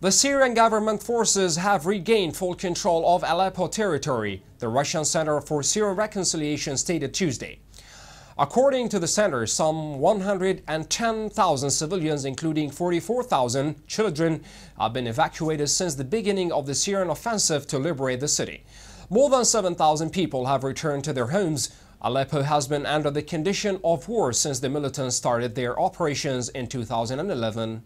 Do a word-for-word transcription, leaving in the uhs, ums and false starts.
The Syrian government forces have regained full control of Aleppo territory, the Russian Center for Syrian Reconciliation stated Tuesday. According to the center, some one hundred ten thousand civilians, including forty-four thousand children, have been evacuated since the beginning of the Syrian offensive to liberate the city. More than seven thousand people have returned to their homes. Aleppo has been under the condition of war since the militants started their operations in two thousand eleven.